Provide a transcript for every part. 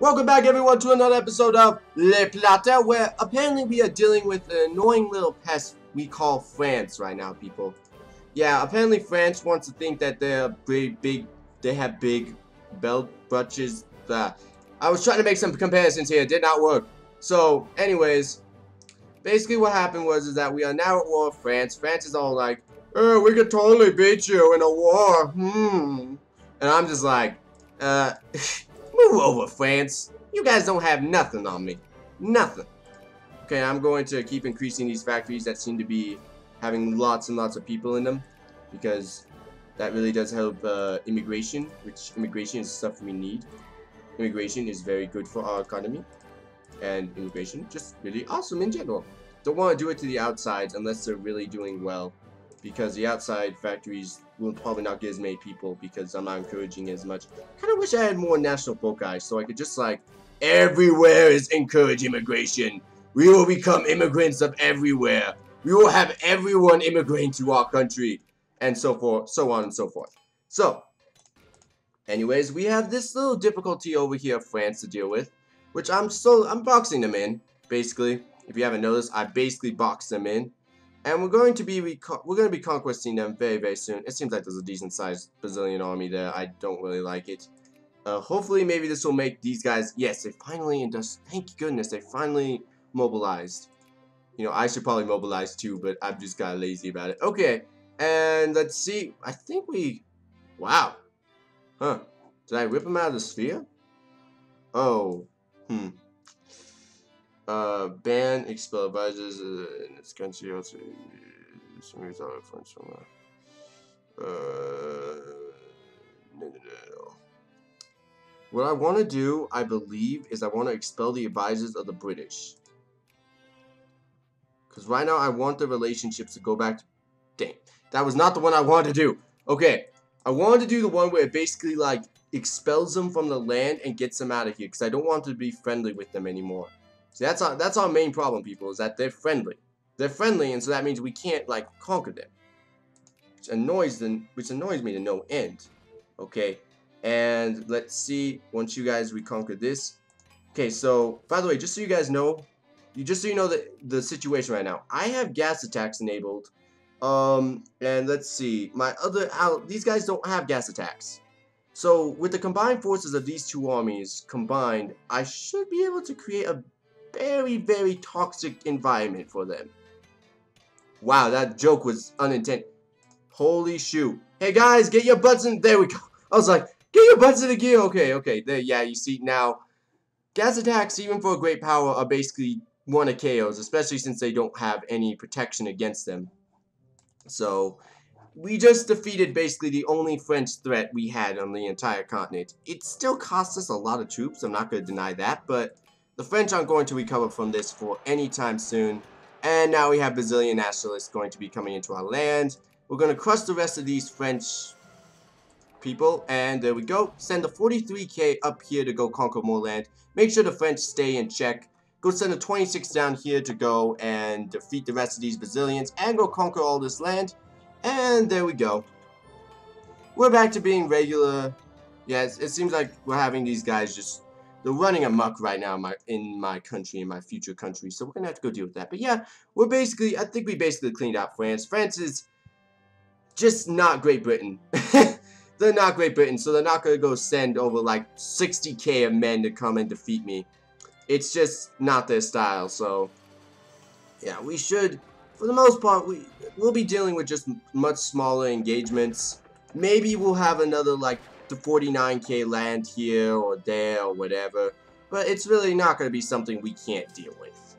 Welcome back, everyone, to another episode of Le Plata, where apparently we are dealing with an annoying little pest we call France right now, people. Yeah, apparently France wants to think that they have big belt brushes. I was trying to make some comparisons here, it did not work. So, anyways, basically what happened was that we are now at war with France. France is all like, "Oh, we could totally beat you in a war, And I'm just like, move over, France. You guys don't have nothing on me. Nothing. Okay, I'm going to keep increasing these factories that seem to be having lots and lots of people in them, because that really does help immigration, which immigration is stuff we need. Immigration is very good for our economy, and immigration just really awesome in general. Don't want to do it to the outsides unless they're really doing well, because the outside factories will probably not get as many people because I'm not encouraging as much. Kind of wish I had more national foci so I could just like, everywhere is encourage immigration. We will become immigrants of everywhere. We will have everyone immigrate to our country, and so forth, so on and so forth. So, anyways, we have this little difficulty over here of France to deal with, which I'm boxing them in, basically. If you haven't noticed, I basically box them in. And we're going to be conquesting them very, very soon. It seems like there's a decent-sized Brazilian army there. I don't really like it. Hopefully, maybe this will make these guys... Yes, they finally... Thank goodness, they finally mobilized. You know, I should probably mobilize too, but I've just got lazy about it. Okay, and let's see. I think we... Wow. Huh. Did I rip them out of the sphere? Oh. Ban expel advisors in this country. Also, some result of French. No. What I want to do, I believe, is I want to expel the advisors of the British. Because right now I want the relationships to go back to... Dang. That was not the one I wanted to do. Okay. I wanted to do the one where it basically, like, expels them from the land and gets them out of here. Because I don't want to be friendly with them anymore. See, that's our main problem, people, is that they're friendly. They're friendly, and so that means we can't, like, conquer them. Which annoys me to no end. Okay. And let's see, once you guys reconquer this. Okay, so, by the way, just so you guys know... Just so you know the situation right now. I have gas attacks enabled. And let's see. My other these guys don't have gas attacks. So with the combined forces of these two armies combined, I should be able to create a very, very toxic environment for them. Wow, that joke was unintended. Holy shoot. Hey guys, get your butts in. There we go. I was like, get your butts in the gear. Okay, okay. There, yeah, you see now. Gas attacks, even for a great power, are basically one of KOs, especially since they don't have any protection against them. So, we just defeated basically the only French threat we had on the entire continent. It still cost us a lot of troops, I'm not going to deny that, but the French aren't going to recover from this for any time soon. And now we have Brazilian nationalists going to be coming into our land. We're going to crush the rest of these French people, and there we go. Send the 43k up here to go conquer more land. Make sure the French stay in check. Go send the 26 down here to go and defeat the rest of these Brazilians and go conquer all this land. And there we go. We're back to being regular. Yeah, it seems like we're having these guys just... They're running amok right now in my country, in my future country. So we're going to have to go deal with that. But yeah, we're basically... I think we basically cleaned out France. France is just not Great Britain. They're not Great Britain, so they're not going to go send over like 60k of men to come and defeat me. It's just not their style, so... Yeah, we should... For the most part, we'll be dealing with just much smaller engagements. Maybe we'll have another, like, the 49k land here or there or whatever. But it's really not going to be something we can't deal with.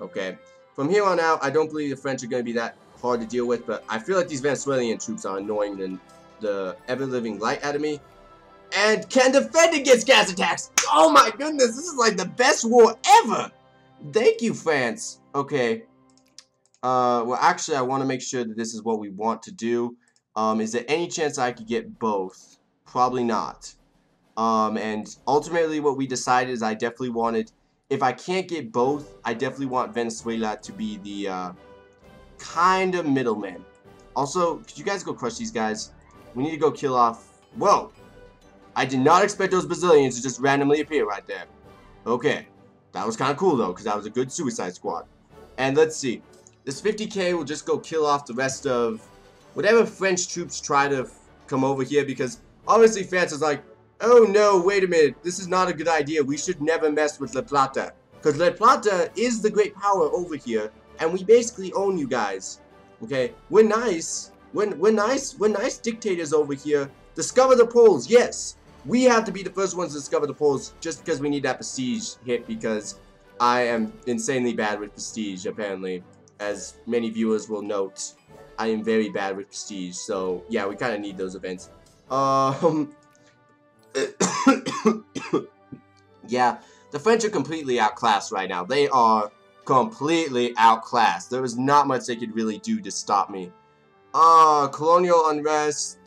Okay? From here on out, I don't believe the French are going to be that hard to deal with, but I feel like these Venezuelan troops are annoying the ever-living light out of me, and can defend against gas attacks. Oh my goodness, this is like the best war ever. Thank you, France. Okay, well, actually, I want to make sure that this is what we want to do. Is there any chance I could get both? Probably not. And ultimately, what we decided is I definitely wanted, if I can't get both, I definitely want Venezuela to be the kind of middleman. Also, could you guys go crush these guys? We need to go kill off... Whoa! I did not expect those Brazilians to just randomly appear right there. Okay. That was kind of cool, though, because that was a good suicide squad. And let's see. This 50k will just go kill off the rest of whatever French troops try to come over here, because obviously France is like, oh no, wait a minute, this is not a good idea. We should never mess with Le Plata, because Le Plata is the great power over here, and we basically own you guys. Okay, we're nice. We're nice dictators over here. Discover the Poles, yes. We have to be the first ones to discover the Poles just because we need that prestige hit, because I am insanely bad with prestige, apparently. As many viewers will note, I am very bad with prestige, so yeah, we kind of need those events. Yeah, the French are completely outclassed right now. They are completely outclassed. There was not much they could really do to stop me. Colonial unrest.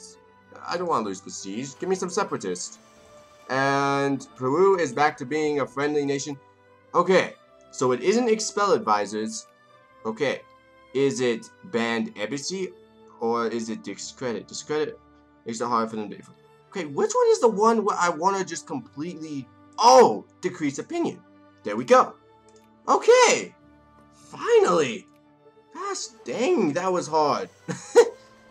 I don't want to lose prestige. Give me some separatists. And Peru is back to being a friendly nation. Okay, so it isn't expel advisors. Okay, is it banned embassy or is it discredit? Discredit makes it hard for them to. Okay, which one is the one where I want to just completely decrease opinion? There we go. Okay, finally. Gosh dang, that was hard.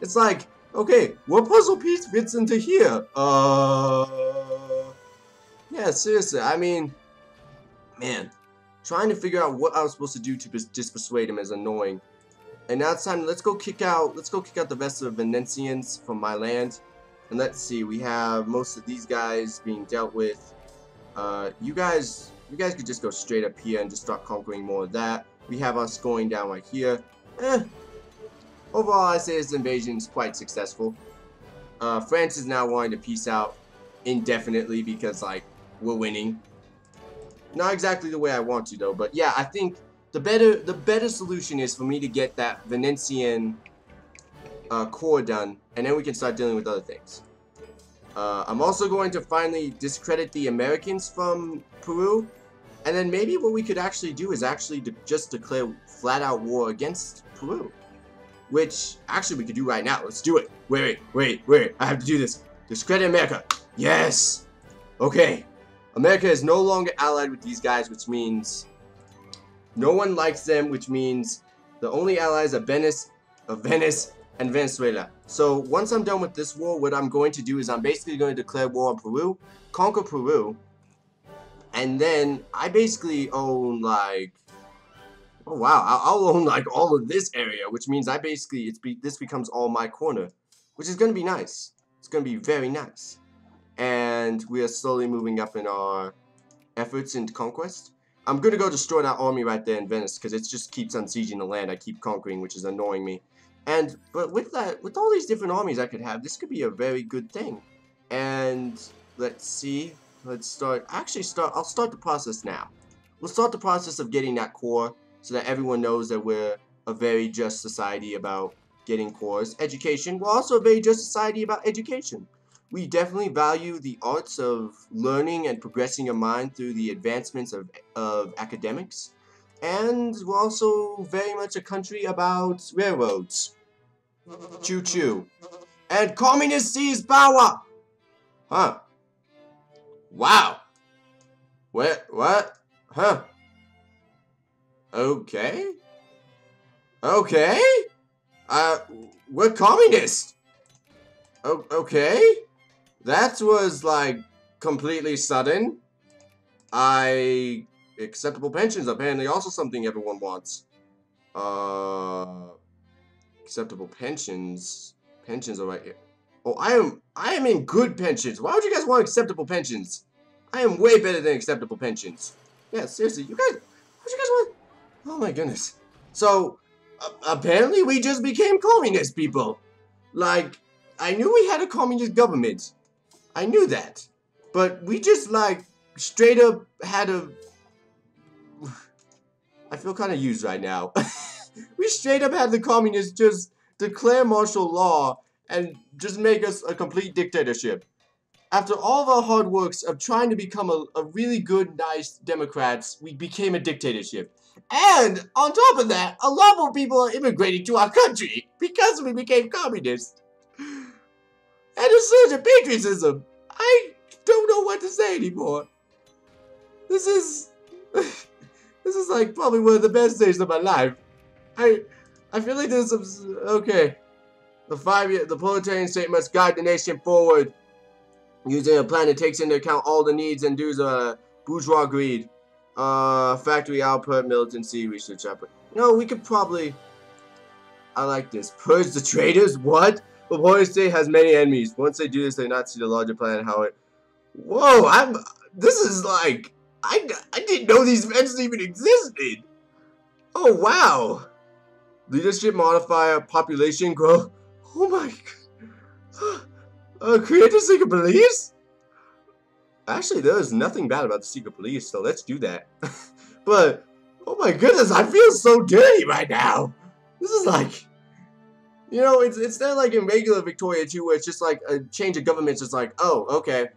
It's like. Okay, what puzzle piece fits into here? Yeah, seriously, I mean, man, trying to figure out what I was supposed to do to just persuade him is annoying. And now it's time, let's go kick out the rest of the Venetians from my land. And let's see, we have most of these guys being dealt with. You guys could just go straight up here and just start conquering more of that. We have us going down right here. Overall, I say this invasion is quite successful. France is now wanting to peace out indefinitely because, like, we're winning. Not exactly the way I want to, though. But yeah, I think the better solution is for me to get that Venetian core done, and then we can start dealing with other things. I'm also going to finally discredit the Americans from Peru, and then maybe what we could actually do is actually just declare flat-out war against Peru. Which, actually, we could do right now. Let's do it. Wait. I have to do this. Discredit America. Yes. Okay. America is no longer allied with these guys, which means no one likes them, which means the only allies are Venice and Venezuela. So, once I'm done with this war, what I'm going to do is I'm basically going to declare war on Peru, conquer Peru, and then I basically own, like... Oh wow, I'll own like all of this area, which means I basically, this becomes all my corner, which is going to be nice. It's going to be very nice. And we are slowly moving up in our efforts into conquest. I'm going to go destroy that army right there in Venice, because it just keeps on sieging the land I keep conquering, which is annoying me. And, but with that, with all these different armies I could have, this could be a very good thing. And, let's see, I'll start the process now. We'll start the process of getting that core, so that everyone knows that we're a very just society about getting cores. Education, we're also a very just society about education. We definitely value the arts of learning and progressing your mind through the advancements of academics. And we're also very much a country about railroads. Choo-choo. And communist sees power! Huh. Wow. What? Huh. Okay? We're communist! Okay? That was, like, completely sudden. Acceptable pensions, apparently also something everyone wants. Acceptable pensions... Pensions are right here. Oh, I am in good pensions! Why would you guys want acceptable pensions? I am way better than acceptable pensions. Yeah, seriously, you guys... Why would you guys want... Oh my goodness. So, apparently we just became communist people. Like, I knew we had a communist government. I knew that. But we just, like, straight up had a... I feel kind of used right now. We straight up had the communists just declare martial law and just make us a complete dictatorship. After all of our hard works of trying to become a really good, nice Democrats, we became a dictatorship. And, on top of that, a lot more people are immigrating to our country because we became communists. And a surge of patriotism. I don't know what to say anymore. This is... this is like probably one of the best days of my life. I feel like this is... Okay. The proletarian state must guide the nation forward using a plan that takes into account all the needs and dues of bourgeois greed. Factory output, militancy, research output. No, we could probably... I like this. Purge the traitors? What? The proletarian state has many enemies. Once they do this, they not see the larger plan and how it... Whoa, I'm... This is like... I didn't know these events even existed. Oh, wow. Leadership modifier, population growth. Oh my god. Create a secret police? Actually, there is nothing bad about the secret police, so let's do that. But, oh my goodness, I feel so dirty right now. This is like... You know, it's not like in regular Victoria 2 where it's just like a change of government. It's just like, oh, okay.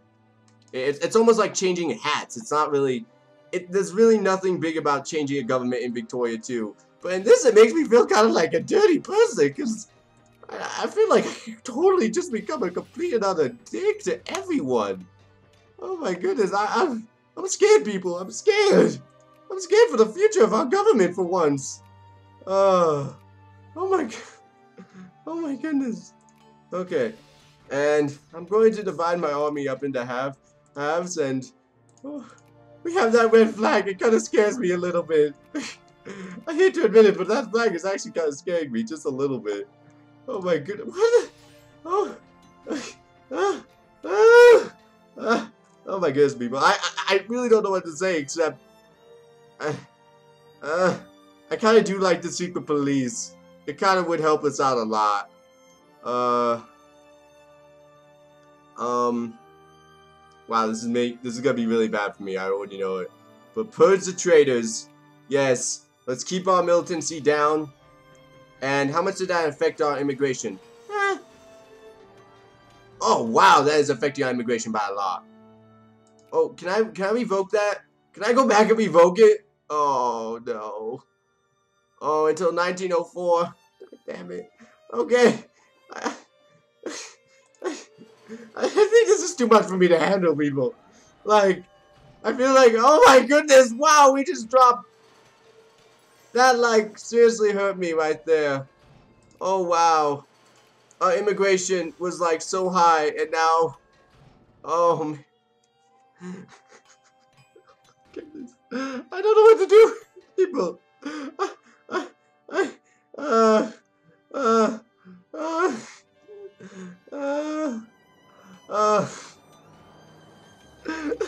It's almost like changing hats. It's not really... There's really nothing big about changing a government in Victoria 2. But in this, it makes me feel kind of like a dirty person. Because I feel like I totally just become a complete and utter dick to everyone. Oh my goodness. I'm scared, people. I'm scared. I'm scared for the future of our government for once. Oh my god. Oh my goodness. Okay. And I'm going to divide my army up into halves, and oh, we have that red flag. It kind of scares me a little bit. I hate to admit it, but that flag is actually kind of scaring me just a little bit. Oh my goodness! What? Oh, oh my goodness, people! I really don't know what to say except I kind of do like the secret police. It kind of would help us out a lot. Wow, this is gonna be really bad for me. I already know it. But purge the traitors. Yes. Let's keep our militancy down. And how much did that affect our immigration? Eh. Oh wow, that is affecting our immigration by a lot. Oh, can I revoke that? Can I go back and revoke it? Oh no. Oh, until 1904. God damn it. Okay. I think this is too much for me to handle, people. Like, I feel like, oh my goodness, wow, we just dropped. That, like, seriously hurt me right there. Oh, wow. Our immigration was, like, so high, and now, oh, man. I don't know what to do, people. I'm sorry. Oh my god.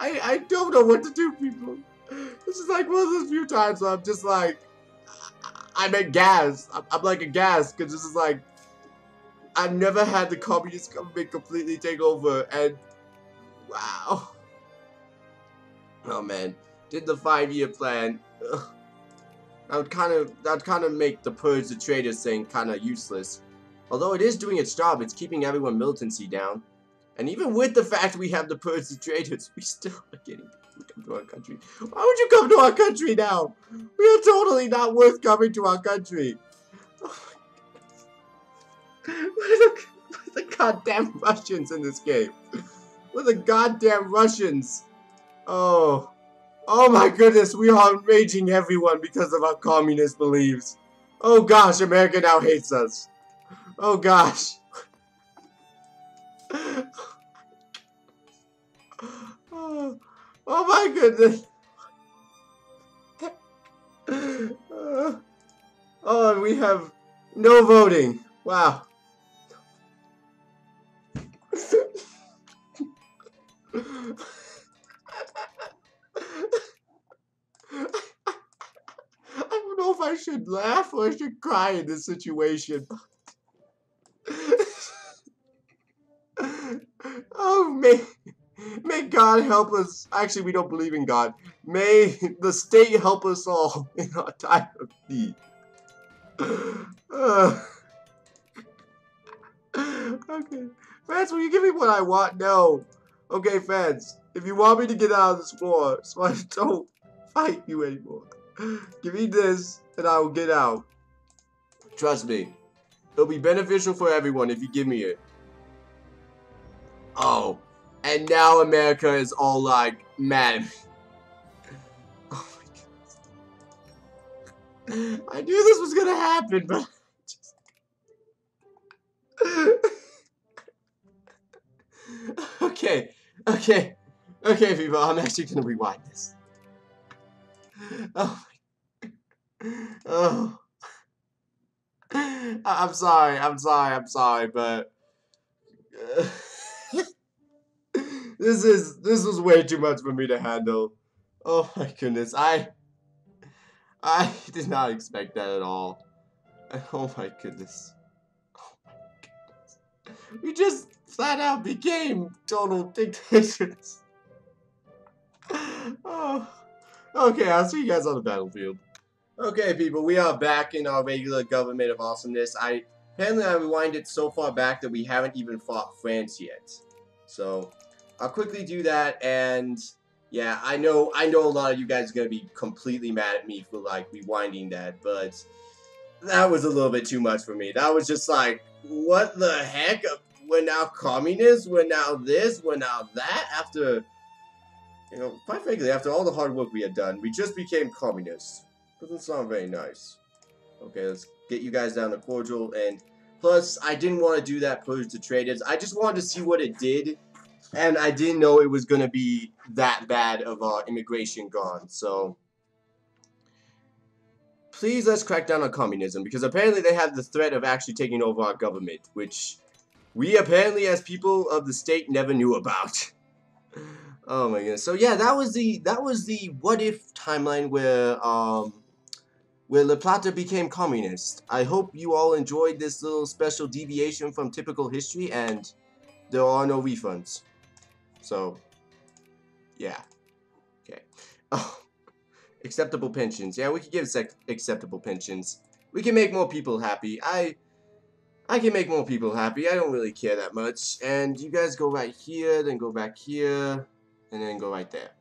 I don't know what to do, people. This is like one of those few times where I'm just like, I'm at gas. I'm like a gas, because this is like, I've never had the communist government completely take over, and wow. Oh man. Did the 5-year plan. Ugh. That would kind of make the purge the traitors thing kind of useless. Although it is doing its job, it's keeping everyone militancy down. And even with the fact we have the purge the traitors, we still are getting people to come to our country. Why would you come to our country now? We are totally not worth coming to our country. Oh my god. We're the goddamn Russians in this game. We're the goddamn Russians. Oh. Oh my goodness, we are enraging everyone because of our communist beliefs. Oh gosh, America now hates us. Oh gosh. Oh my goodness. Oh, and we have no voting. Wow. I don't know if I should laugh or I should cry in this situation. Oh, may God help us. Actually, we don't believe in God. May the state help us all in our time of need. Okay. Fans, will you give me what I want? No. Okay, fans. If you want me to get out of this war, so I don't fight you anymore. Give me this. that I will get out. Trust me. It'll be beneficial for everyone if you give me it. Oh. And now America is all like mad at me. Oh my goodness. I knew this was gonna happen, but Okay, people, I'm actually gonna rewind this. Oh my. Oh. I'm sorry, but this was way too much for me to handle. Oh my goodness, I did not expect that at all. Oh my goodness. Oh my goodness. We just flat out became total dictators. Oh. Okay, I'll see you guys on the battlefield. Okay, people, we are back in our regular government of awesomeness. Apparently I rewind it so far back that we haven't even fought France yet. So, I'll quickly do that, and yeah, I know a lot of you guys are gonna be completely mad at me for like rewinding that, but that was a little bit too much for me. That was just like, what the heck? We're now communists, we're now this, we're now that, after, you know, quite frankly, after all the hard work we had done, we just became communists. Doesn't sound very nice. Okay, let's get you guys down to cordial, and plus, I didn't want to do that purge the traitors. I just wanted to see what it did, and I didn't know it was gonna be that bad of our immigration gone. So, please let's crack down on communism, because apparently they have the threat of actually taking over our government, which we apparently, as people of the state, never knew about. Oh my goodness. So yeah, that was the what if timeline where Le Plata became communist. I hope you all enjoyed this little special deviation from typical history, and there are no refunds. So, yeah. Okay. Oh, acceptable pensions. Yeah, we could give acceptable pensions. We can make more people happy. I can make more people happy. I don't really care that much. And you guys go right here, then go back here, and then go right there.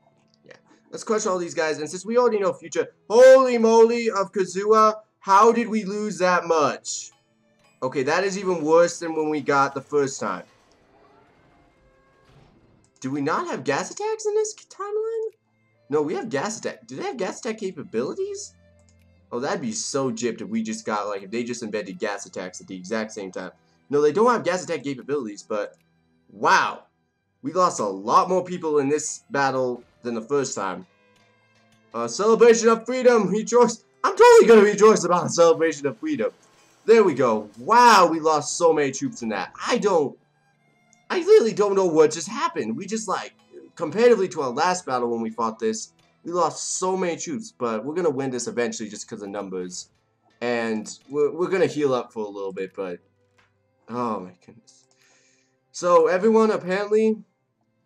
Let's crush all these guys, and since we already know future, holy moly of Kazuha, how did we lose that much? Okay, that is even worse than when we got the first time. Do we not have gas attacks in this timeline? No, we have gas attack. Do they have gas attack capabilities? Oh, that'd be so gypped if we just got, like, if they just invented gas attacks at the exact same time. No, they don't have gas attack capabilities, but wow. We lost a lot more people in this battle than the first time. Celebration of freedom, rejoice. I'm totally gonna rejoice about a celebration of freedom. There we go. Wow, we lost so many troops in that. I literally don't know what just happened. We just, like, comparatively to our last battle when we fought this, we lost so many troops, but we're gonna win this eventually just because of numbers. And we're gonna heal up for a little bit, but oh my goodness. So everyone, apparently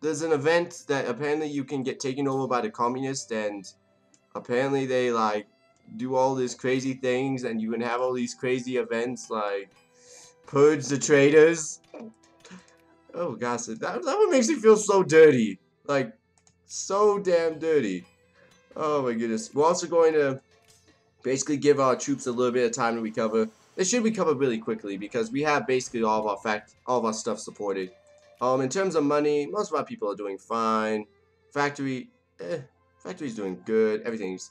there's an event that apparently you can get taken over by the communists, and apparently they, like, do all these crazy things, and you can have all these crazy events like purge the traitors. Oh gosh, that one makes me feel so dirty, like so damn dirty. Oh my goodness. We're also going to basically give our troops a little bit of time to recover. They should recover really quickly because we have basically all of our stuff supported. In terms of money, most of our people are doing fine. Factory, factory's doing good. Everything's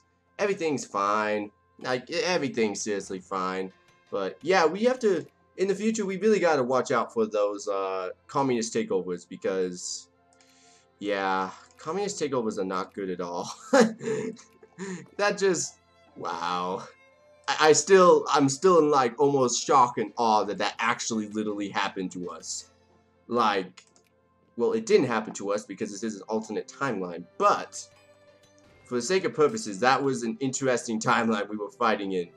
fine. Like, everything's seriously fine. But yeah, we have to, in the future, we really gotta watch out for those communist takeovers, because yeah, communist takeovers are not good at all. That just, wow. I'm still in, like, almost shock and awe that actually literally happened to us. Like, well, it didn't happen to us because this is an alternate timeline, but for the sake of purposes, that was an interesting timeline we were fighting in.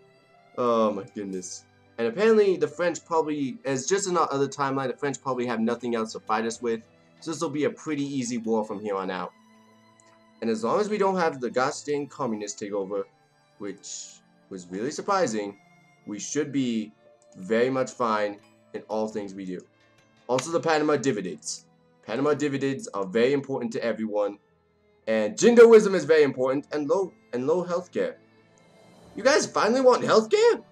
Oh my goodness. And apparently the French probably, as just in our other timeline, the French probably have nothing else to fight us with, so this will be a pretty easy war from here on out. And as long as we don't have the goddamn communist takeover, which was really surprising, we should be very much fine in all things we do. Also, the Panama dividends. Panama dividends are very important to everyone, and jingoism is very important, and low healthcare. You guys finally want healthcare?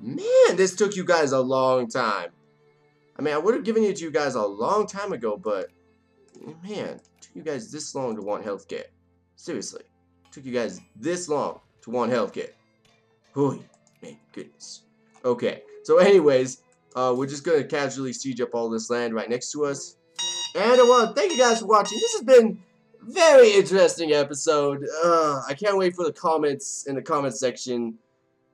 Man, this took you guys a long time. I mean, I would have given it to you guys a long time ago, but man, it took you guys this long to want healthcare. Seriously, it took you guys this long to want healthcare. Holy, man, goodness. Okay, so anyways, we're just gonna casually siege up all this land right next to us. And I want to thank you guys for watching. This has been a very interesting episode. I can't wait for the comments in the comment section.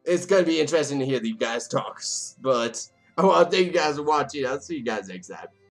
It's gonna be interesting to hear you guys talk, but I want to thank you guys for watching. I'll see you guys next time.